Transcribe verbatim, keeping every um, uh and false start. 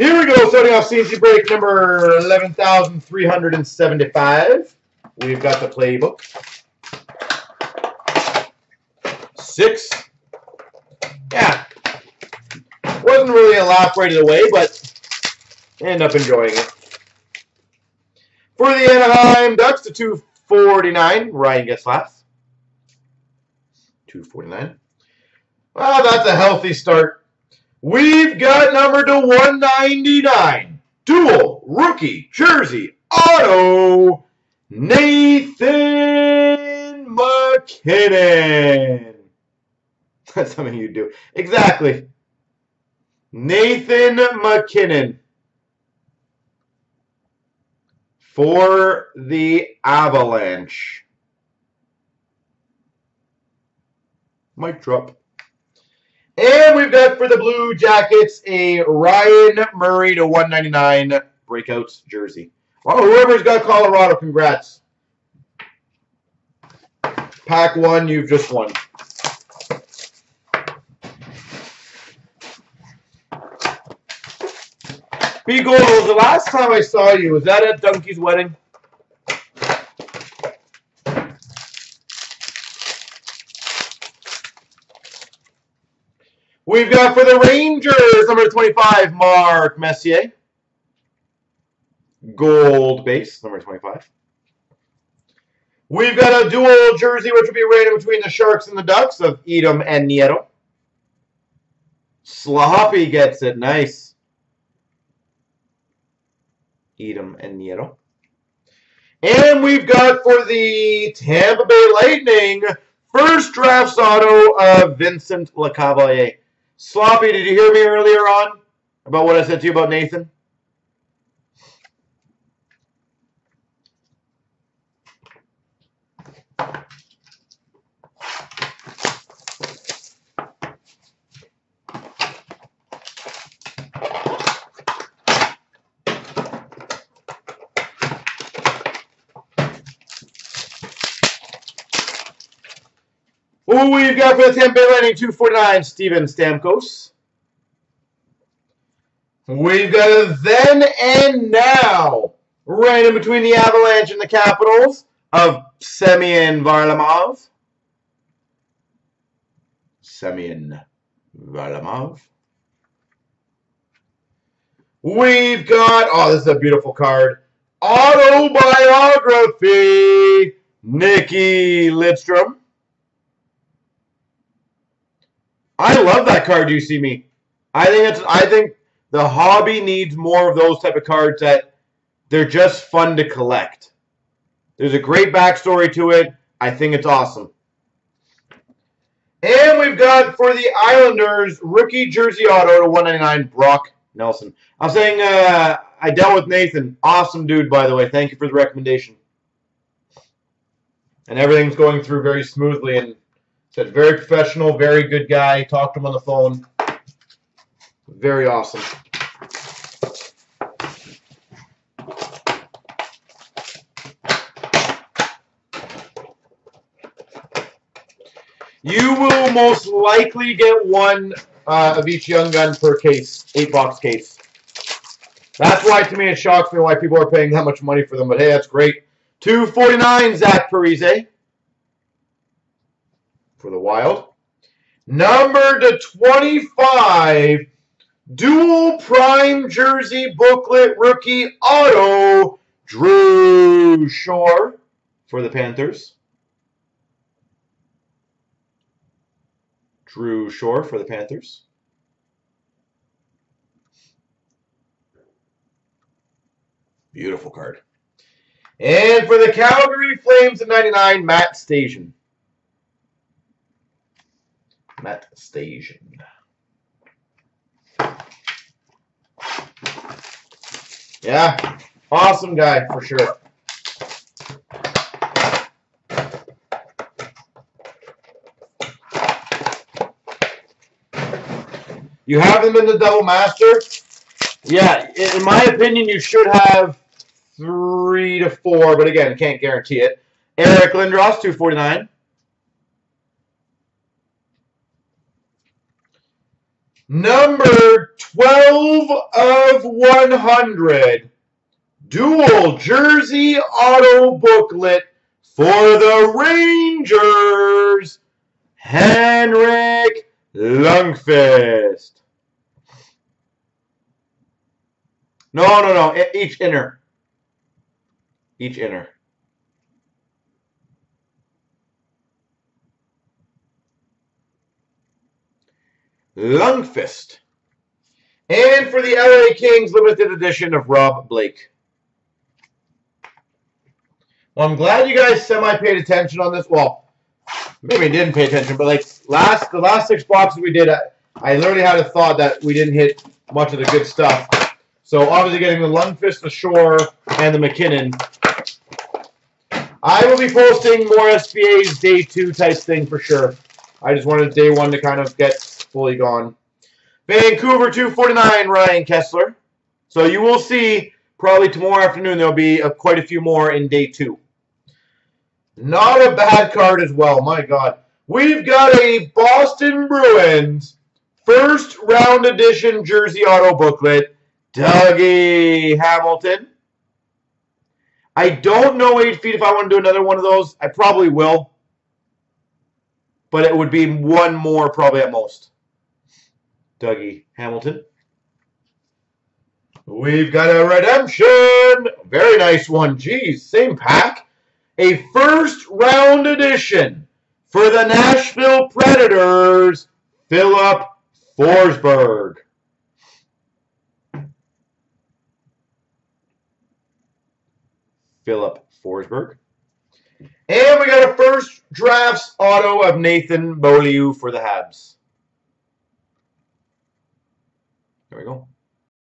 Here we go, starting off C N C break number eleven thousand three hundred seventy-five. We've got the playbook. Six. Yeah. Wasn't really a lot right away, but end up enjoying it. For the Anaheim Ducks, the two forty-nine, Ryan Getzlaf. two forty-nine. Well, that's a healthy start. We've got number to one ninety-nine. Dual rookie jersey auto, Nathan McKinnon. That's something you do. Exactly. Nathan McKinnon. For the Avalanche. Mic drop. And we've got for the Blue Jackets a Ryan Murray to one ninety-nine breakouts jersey. Well, whoever's got Colorado, congrats. Pack one, you've just won. B Gold, the last time I saw you, was that at Dunkey's wedding? We've got for the Rangers, number twenty-five, Marc Messier. Gold base, number twenty-five. We've got a dual jersey, which will be random between the Sharks and the Ducks, of Edom and Nieto. Sloppy gets it, nice. Edom and Nieto. And we've got for the Tampa Bay Lightning, first drafts auto of Vincent LeCavalier. Sloppy, did you hear me earlier on about what I said to you about Nathan? We've got for the Tampa Bay Lightning two forty-nine, Stephen Stamkos. We've got a then and now, right in between the Avalanche and the Capitals, of Semyon Varlamov. Semyon Varlamov. We've got, oh, this is a beautiful card. Autobiography, Nikki Lidstrom. I love that card, you see me. I think it's, I think the hobby needs more of those type of cards that they're just fun to collect. There's a great backstory to it. I think it's awesome. And we've got for the Islanders, rookie jersey auto to one ninety-nine, Brock Nelson. I'm saying uh, I dealt with Nathan. Awesome dude, by the way. Thank you for the recommendation. And everything's going through very smoothly and said very professional, very good guy. Talked to him on the phone. Very awesome. You will most likely get one uh, of each Young Gun per case, eight box case. That's why, to me, it shocks me why people are paying that much money for them. But hey, that's great. two forty-nine, Zach Parise. For the Wild. Number to twenty-five, dual prime jersey booklet rookie auto, Drew Shore for the Panthers. Drew Shore for the Panthers. Beautiful card. And for the Calgary Flames at ninety-nine, Matt Stajan. Matt Stajan. Yeah, awesome guy for sure. You have him in the double master? Yeah, in my opinion, you should have three to four, but again, can't guarantee it. Eric Lindros, two forty-nine. Number twelve of one hundred, dual jersey auto booklet for the Rangers, Henrik Lundqvist. No, no, no, each inner. Each inner. Lundqvist. And for the L A Kings, limited edition of Rob Blake. Well, I'm glad you guys semi-paid attention on this. Well, maybe didn't pay attention, but like last the last six boxes we did, I, I literally had a thought that we didn't hit much of the good stuff. So obviously getting the Lundqvist, the Shore, and the McKinnon. I will be posting more S B A's day two type thing for sure. I just wanted day one to kind of get fully gone. Vancouver two forty-nine, Ryan Kesler. So you will see probably tomorrow afternoon there will be a, quite a few more in day two. Not a bad card as well. My God. We've got a Boston Bruins first round edition jersey auto booklet. Dougie Hamilton. I don't know eight feet if I want to do another one of those. I probably will. But it would be one more probably at most. Dougie Hamilton. We've got a redemption. Very nice one. Jeez, same pack. A first round edition for the Nashville Predators, Philip Forsberg. Philip Forsberg. And we got a first drafts auto of Nathan Beaulieu for the Habs. There we go.